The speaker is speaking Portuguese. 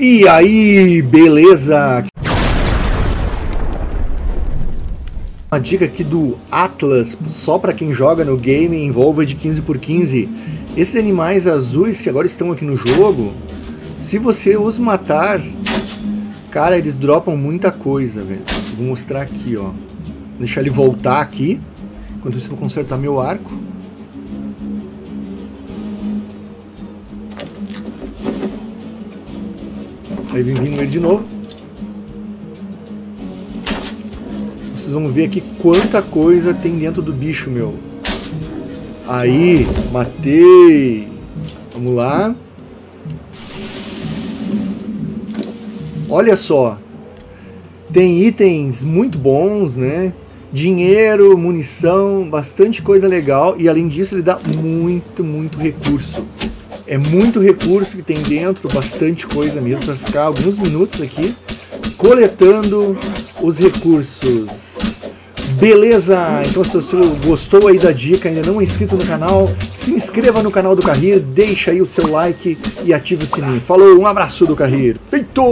E aí, beleza? Uma dica aqui do Atlas, só para quem joga no game Evolved de 15x15. Esses animais azuis que agora estão aqui no jogo, se você os matar, cara, eles dropam muita coisa, velho. Vou mostrar aqui, ó. Vou deixar ele voltar aqui. Enquanto isso, eu vou consertar meu arco. Aí vem vindo ele de novo. Vocês vão ver aqui quanta coisa tem dentro do bicho, meu. Aí, matei. Vamos lá. Olha só. Tem itens muito bons, né? Dinheiro, munição, bastante coisa legal. E além disso, ele dá muito recurso. É muito recurso que tem dentro, bastante coisa mesmo. Vai ficar alguns minutos aqui coletando os recursos. Beleza? Então, se você gostou aí da dica, ainda não é inscrito no canal, se inscreva no canal do Cahir, deixa aí o seu like e ative o sininho. Falou, um abraço do Cahir. Feito!